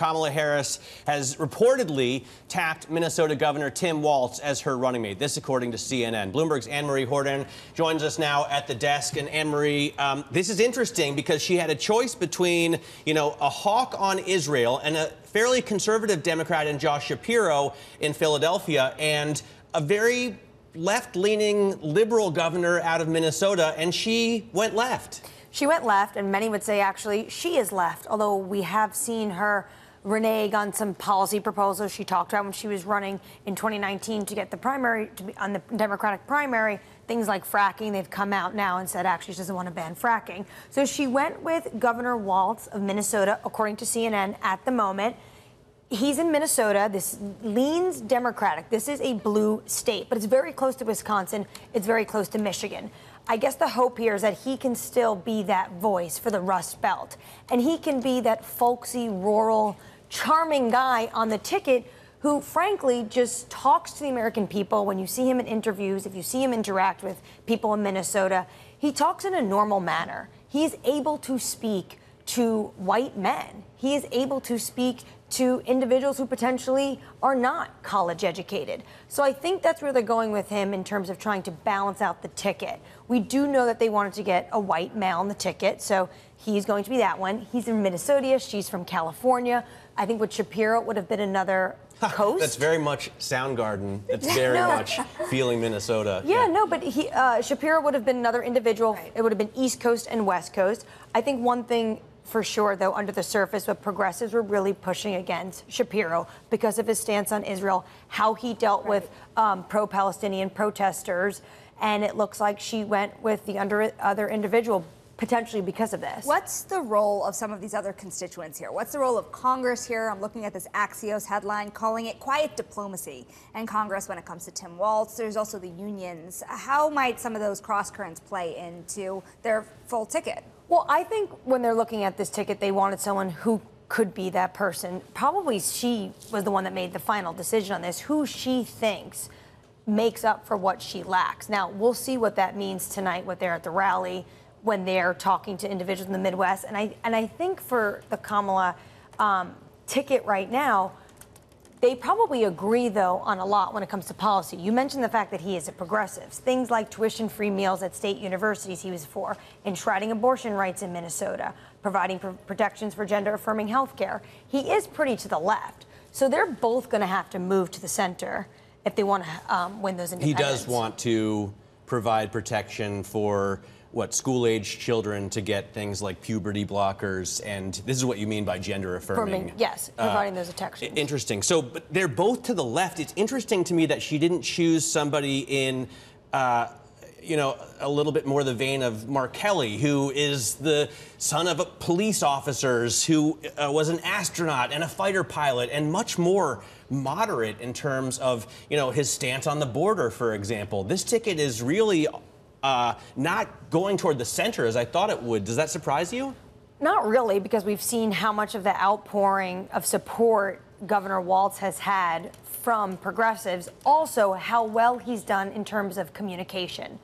Kamala Harris has reportedly tapped Minnesota Governor Tim Walz as her running mate. This according to CNN. Bloomberg's Annmarie Hordern joins us now at the desk. And Annmarie, this is interesting because she had a choice between, you know, a hawk on Israel and a fairly conservative Democrat in Josh Shapiro in Philadelphia and a very left-leaning liberal governor out of Minnesota, and she went left. She went left, and many would say actually she is left, although we have seen her renege on some policy proposals she talked about when she was running in 2019 to get the primary, to be on the Democratic primary. Things like fracking, they've come out now and said actually she doesn't want to ban fracking. So she went with Governor Walz of Minnesota, according to CNN at the moment. He's in Minnesota. This leans Democratic. This is a blue state, but it's very close to Wisconsin. It's very close to Michigan. I guess the hope here is that he can still be that voice for the Rust Belt, and he can be that folksy, rural, charming guy on the ticket who, frankly, just talks to the American people. When you see him in interviews, if you see him interact with people in Minnesota, he talks in a normal manner. He is able to speak to white men. He is able to speak to individuals who potentially are not college educated. So I think that's where they're going with him in terms of trying to balance out the ticket. We do know that they wanted to get a white male on the ticket, so he's going to be that one. He's in Minnesota, she's from California. I think with Shapiro, it would have been another coast. That's very much Soundgarden. That's very much feeling Minnesota. Yeah, no, but he, Shapiro would have been another individual. Right. It would have been East Coast and West Coast. I think one thing for sure, though, under the surface, what progressives were really pushing against Shapiro because of his stance on Israel, how he dealt with pro-Palestinian protesters, and it looks like she went with the other individual potentially because of this. What's the role of some of these other constituents here? What's the role of Congress here? I'm looking at this Axios headline calling it quiet diplomacy and Congress when it comes to Tim Walz. There's also the unions. How might some of those cross currents play into their full ticket? Well, I think when they're looking at this ticket, they wanted someone who could be that person. Probably she was the one that made the final decision on this, who she thinks makes up for what she lacks. Now, we'll see what that means tonight, what they're at the rally, when they're talking to individuals in the Midwest. And I think for the Kamala ticket right now, they probably agree, though, on a lot when it comes to policy. You mentioned the fact that he is a progressive. Things like tuition-free meals at state universities he was for, enshrining abortion rights in Minnesota, providing protections for gender-affirming health care. He is pretty to the left. So they're both going to have to move to the center if they want to win those independents. He does want to provide protection for school-aged children to get things like puberty blockers, and this is what you mean by gender-affirming. Yes, providing those protections. Interesting. So, but they're both to the left. It's interesting to me that she didn't choose somebody in, you know, a little bit more the vein of Mark Kelly, who is the son of police officers, who was an astronaut and a fighter pilot, and much more moderate in terms of, you know, his stance on the border, for example. This ticket is really not going toward the center as I thought it would. Does that surprise you? Not really, because we've seen how much of the outpouring of support Governor Walz has had from progressives, also how well he's done in terms of communication.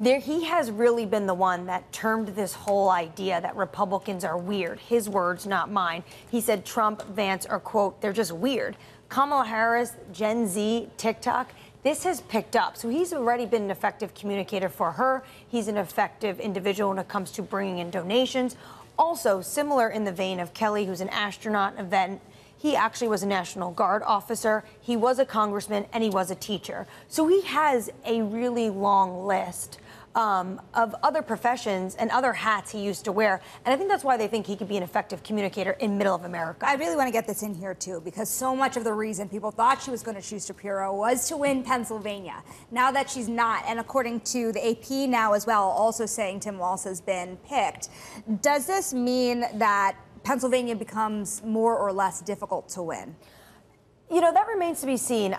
There, he has really been the one that termed this whole idea that Republicans are weird. His words, not mine. He said Trump, Vance are, quote, they're just weird. Kamala Harris, Gen Z, TikTok. This has picked up. So he's already been an effective communicator for her. He's an effective individual when it comes to bringing in donations. Also, similar in the vein of Kelly, who's an astronaut, a vet. He actually was a National Guard officer. He was a congressman, and he was a teacher. So he has a really long list of other professions and other hats he used to wear. And I think that's why they think he could be an effective communicator in middle of America. I really want to get this in here, too, because so much of the reason people thought she was going to choose Shapiro was to win Pennsylvania. Now that she's not, and according to the AP now as well, also saying Tim Walz has been picked, does this mean that Pennsylvania becomes more or less difficult to win? You know, that remains to be seen.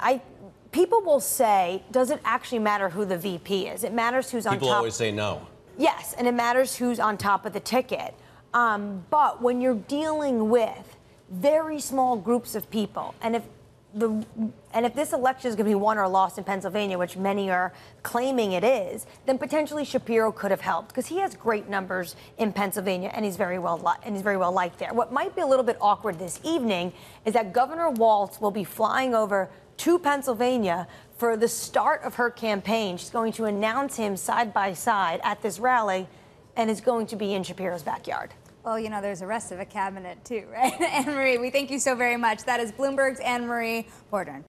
People will say, does it actually matter who the VP is? It matters who's on top. People always say no. Yes, and it matters who's on top of the ticket. But when you're dealing with very small groups of people, and if and if this election is going to be won or lost in Pennsylvania, which many are claiming it is, then potentially Shapiro could have helped because he has great numbers in Pennsylvania and he's very well liked there. What might be a little bit awkward this evening is that Governor Walz will be flying over to Pennsylvania for the start of her campaign. She's going to announce him side by side at this rally, and it's going to be in Shapiro's backyard. Well, you know, there's the rest of a cabinet, too, right? Annmarie, we thank you so very much. That is Bloomberg's Annmarie Hordern.